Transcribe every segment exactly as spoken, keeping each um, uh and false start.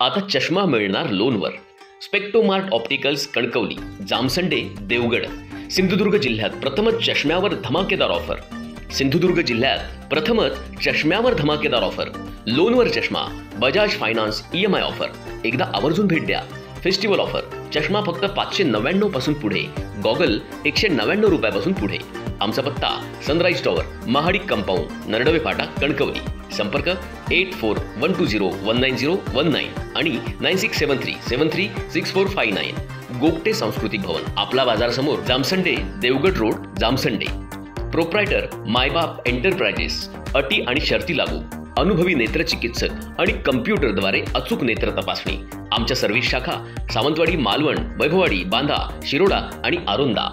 आता चष्मा मिळणार लोनवर। स्पेक्टोमार्ट ऑप्टिकल्स कणकवली, जामसंडे, देवगड, सिंधुदुर्ग जिल्ह्यात प्रथमच चष्म्यावर धमाकेदार ऑफर। सिंधुदुर्ग जिल्ह्यात प्रथमच चष्म्यावर धमाकेदार ऑफर। लोनवर चष्मा, Bajaj finance E M I offer. एकदा आवर्जून भेट द्या। फेस्टिवल ऑफर, चष्मा फक्त पाचशे नव्याण्णव पासून पुढे, गॉगल एकशे नव्याण्णव रुपयापासून पुढे। आमचा पत्ता sunrise tower, Mahadik compound, Naradwe फाटा, कणकवली। संपर्क eight four one two zero one nine zero one nine आणि nine six seven three seven three six four five nine. Gogate सांस्कृतिक भवन, आपला बाजार समोर, Jamsande, Devgad road, Jamsande. Proprietor Maibap enterprises. अटी आणि शर्ती लागू। अनुभवी नेत्र चिकित्सक आणि कम्प्युटरद्वारे अचूक नेत्र तपासणी। आमच्या सर्व शाखा सावंतवाडी, मालवण, वैभववाडी, बांदा, शिरोडा आणि आरोंदा।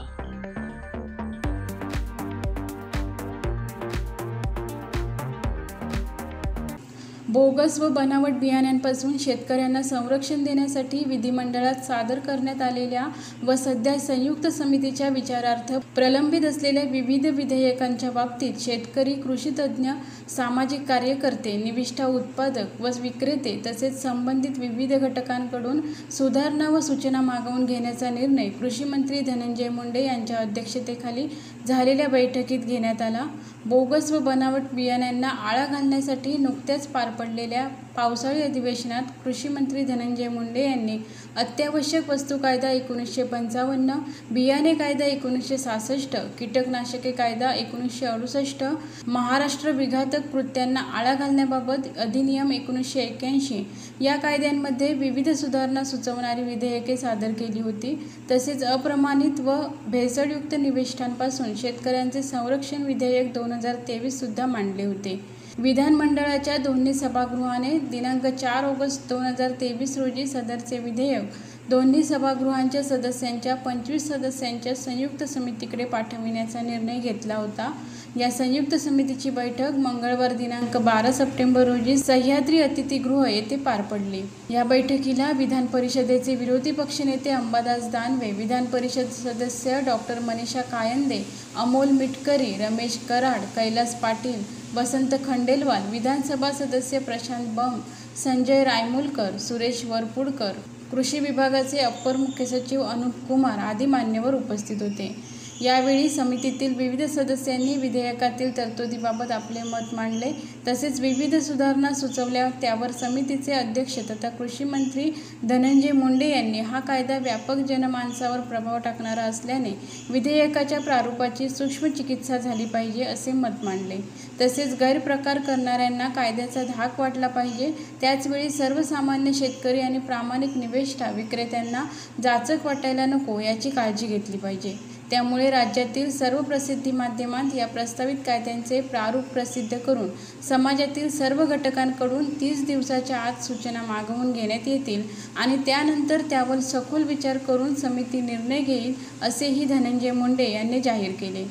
बोगस व बनावट बियाण्यांपासून शेतकऱ्यांना संरक्षण देण्यासाठी विधिमंडळात सादर करण्यात आलेल्या व सध्या संयुक्त समितीच्या विचारार्थ प्रलंबित असलेल्या विविध विधेयकांच्या बाबतीत शेतकरी, कृषी तज्ज्ञ, सामाजिक कार्यकर्ते, निविष्ठा उत्पादक व विक्रेते तसेच संबंधित विविध घटकांकडून सुधारणा व सूचना मागवून घेण्याचा निर्णय कृषी मंत्री धनंजय मुंडे यांच्या अध्यक्षतेखाली झालेल्या बैठकीत घेण्यात आला। बोगस व बनावट बियाण्यांना आळा घालण्यासाठी नुकत्याच पार पडलेल्या पावसाळी अधिवेशनात कृषी मंत्री धनंजय मुंडे यांनी अत्यावश्यक वस्तू कायदा एकोणीसशे पंचावन्न, बियाणे कायदा एकोणीसशे सहासष्ट, कीटकनाशके कायदा एकोणीसशे अडुसष्ट, महाराष्ट्र विघातक कृत्यांना आळा घालण्याबाबत अधिनियम एकोणीसशे एक्क्याऐंशी या कायद्यांमध्ये विविध सुधारणा सुचवणारी विधेयके सादर केली होती। तसेच अप्रमाणित व भेसळयुक्त निविष्ठांपासून शेतकऱ्यांचे संरक्षण विधेयक दोन हजार तेवीस सुद्धा मांडले होते। विधानमंडळाच्या दोन्ही सभागृहाने दिनांक चार ऑगस्ट दोन हजार तेवीस रोजी सदरचे विधेयक दोन्ही सभागृहांच्या सदस्यांच्या पंचवीस सदस्यांच्या संयुक्त समितीकडे पाठविण्याचा निर्णय घेतला होता। या संयुक्त समितीची बैठक मंगळवार दिनांक बारा सप्टेंबर रोजी सह्याद्री अतिथीगृह येथे पार पडली। या बैठकीला विधान परिषदेचे विरोधी पक्षनेते अंबादास दानवे, विधान परिषद सदस्य डॉक्टर मनीषा कायंदे, अमोल मिटकरी, रमेश कराड़, कैलास पाटिल, बसंत खंडलवाल, विधानसभा सदस्य प्रशांत बम, संजय रायमूलकर, सुरेश वरपुडकर, कृषी विभागाचे अपर मुख्य सचिव अनूप कुमार आदी मान्यवर उपस्थित होते। यावेळी समितीतील विविध सदस्यांनी विधेयकातील तरतुदीबाबत आपले मत मांडले तसेच विविध सुधारणा सुचवल्या। त्यावर समितीचे अध्यक्ष तथा कृषी मंत्री धनंजय मुंडे यांनी हा कायदा व्यापक जनमानसावर प्रभाव टाकणारा असल्याने विधेयकाच्या प्रारूपाची सूक्ष्म चिकित्सा झाली पाहिजे असे मत मांडले। तसेच गैरप्रकार करणाऱ्यांना कायद्याचा धाक वाटला पाहिजे। त्याचवेळी सर्वसामान्य शेतकरी आणि प्रामाणिक निविष्ठा विक्रेत्यांना जाचक वाटायला नको याची काळजी घेतली पाहिजे। त्यामुळे राज्यातील सर्व प्रसिद्धी माध्यमांत या प्रस्तावित कायद्यांचे प्रारूप प्रसिद्ध करून समाजातील सर्व घटकांकडून तीस दिवसाच्या आत सूचना मागवून घेण्यात येतील आणि त्यानंतर त्यावर सखोल विचार करून समिती निर्णय घेईल असेही धनंजय मुंडे यांनी जाहीर केले।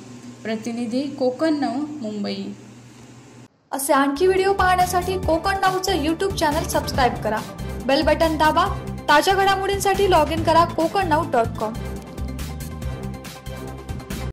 प्रतिनिधी कोकण नऊ मुंबई। असे आणखी व्हिडिओ पाहण्यासाठी कोकण नऊचं यूट्यूब चॅनल सबस्क्राईब करा, बेल बटन दाबा, ताज्या घडामोडींसाठी लॉग इन करा कोकण नऊ डॉट कॉम।